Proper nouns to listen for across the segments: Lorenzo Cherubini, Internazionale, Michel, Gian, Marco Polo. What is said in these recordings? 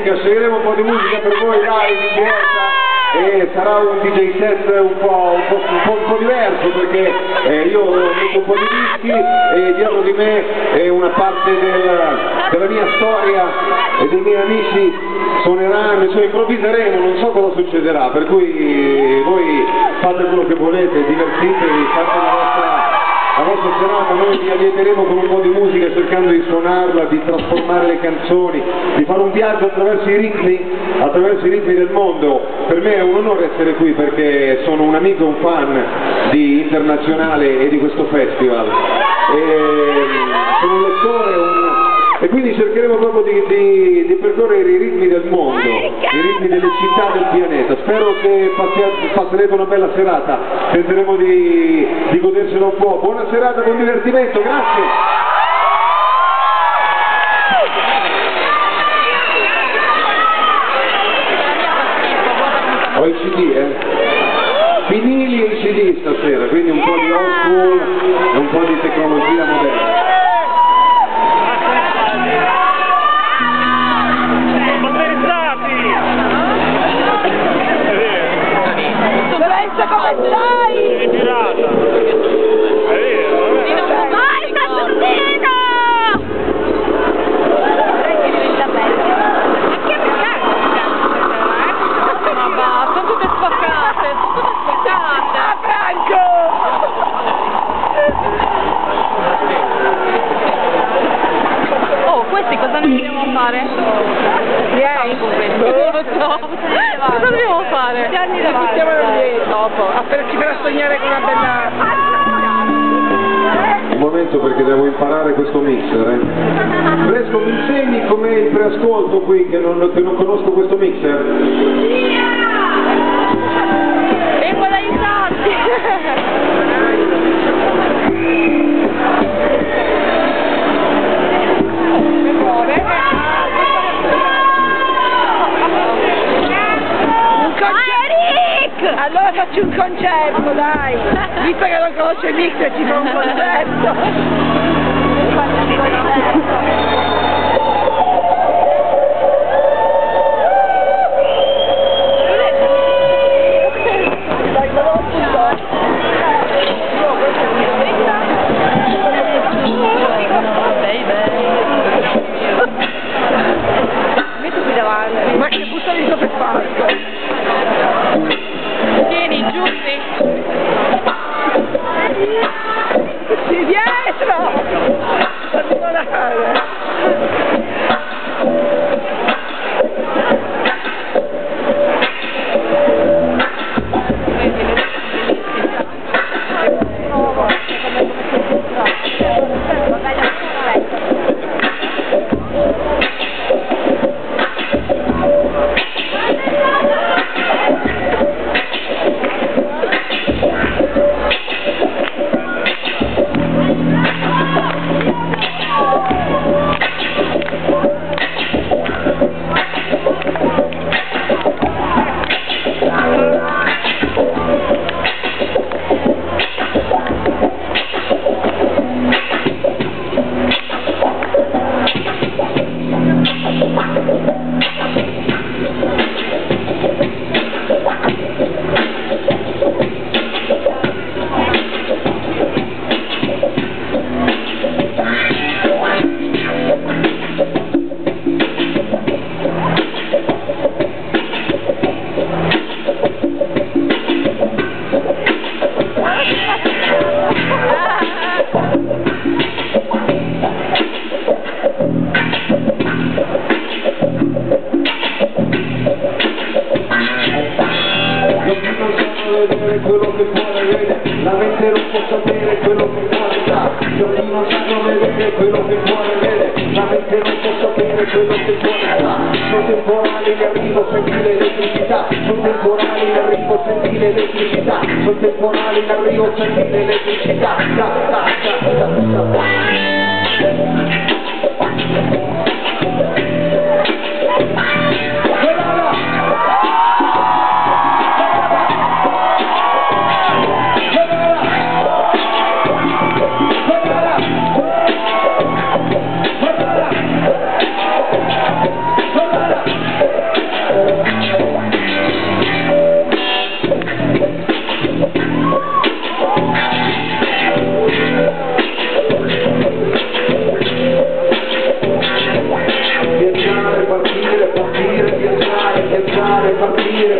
musica, sceglieremo un po' di musica per voi live in diretta. E sarà un DJ set un po' diverso, perché io ho un po' di dischi e dietro di me è una parte della mia storia e dei miei amici suoneranno, cioè improvviseremo, non so cosa succederà, per cui voi fate quello che volete, divertitevi, fate la vostra serata, noi vi allieteremo con un po' di musica cercando di suonarla, di trasformare le canzoni, di fare un viaggio attraverso i ritmi del mondo. Per me è un onore essere qui perché sono un amico e un fan di Internazionale e di questo festival, e sono un lettore e quindi cercheremo proprio di percorrere i ritmi del mondo, i ritmi delle città del pianeta. Spero che passerete una bella serata, tenteremo di godersela un po'. Buona serata, buon divertimento, grazie! Ho i CD, vinili e i CD stasera, quindi un po' di old school e un po' di tecnologia moderna. Lorenzo, come stai? È girata. È vero, è vero. Vai, Sassolino! Cosa dobbiamo fare? Anni da dopo, ci farà sognare con una bella... Un momento, perché devo imparare questo mixer, Fresco, mi insegni com'è il preascolto qui, che non conosco questo mixer? Vengo ad aiutarti! Allora faccio un concerto, dai! Visto che non conosce il mixer, ci fa un concerto! Faccio un concerto! Dai, non ho puntato! Metto qui davanti, ma che buttare di sopra spazio!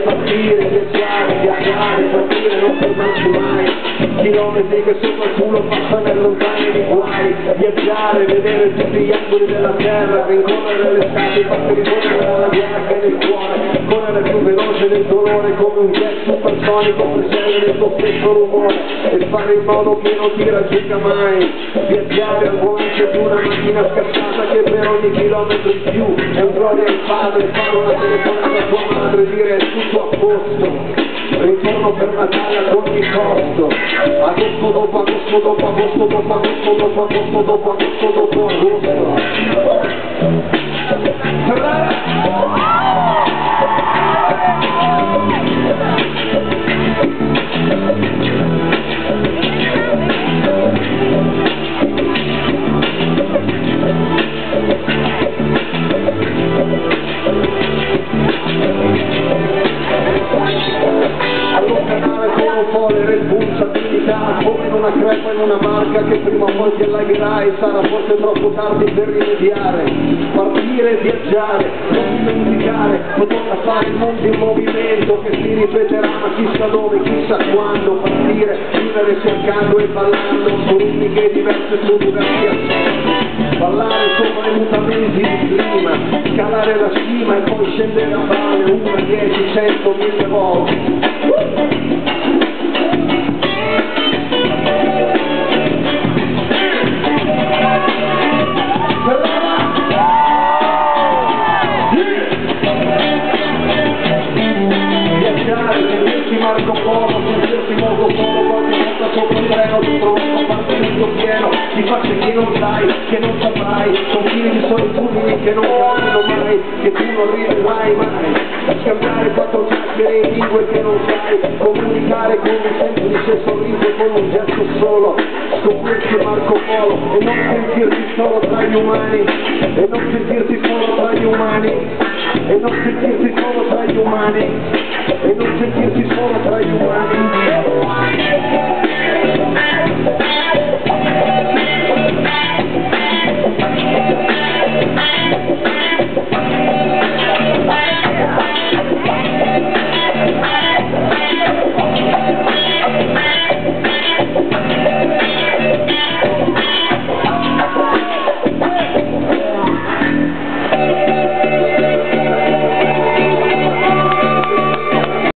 partire, viaggiare, viaggiare, partire, non fermarci mai. Chilometri che sopra il culo passano e lontani di guai. Viaggiare, vedere tutti gli angoli della terra, rincorrere l'estate, far ricorrere dalla guerra che è nel cuore. Correre più veloce del dolore come un jet supersonico, preservare il tuo stesso rumore e fare in modo che non ti raggiunga mai. Viaggiare al volante di una macchina scassata che per ogni chilometro in più è un gloria al padre, fare una telefonata a tua madre, dire è tutto a posto. Ritorno per Natale ad ogni costo. Agosto dopo agosto dopo agosto dopo agosto dopo agosto dopo agosto dopo agosto. Responsabilità come in una crepa in una marca che prima o poi ti allagherai, sarà forse troppo tardi per rimediare. Partire, viaggiare, non dimenticare, potrà fare il mondo in movimento che si ripeterà ma chissà dove, chissà quando. Partire, vivere cercando e ballando politiche diverse su diversi aspetti, ballare sopra i mutamenti di clima, scalare la cima e poi scendere a valle una, 10, 100, 1000 volte. Marco Polo, sentirsi molto solo, qualche volta sopra un treno, ti trovo a partimento pieno, di facce che non sai, che non saprai, confini di solitudini che non cambiano mai, che tu non rivedrai mai, scambiare 4 chiacchiere in lingue che non sai, comunicare con un semplice sorriso e con un gesto solo, scoprirsi Marco Polo e non sentirti solo tra gli umani, e non sentirti solo tra gli umani, e non sentirti solo tra gli umani.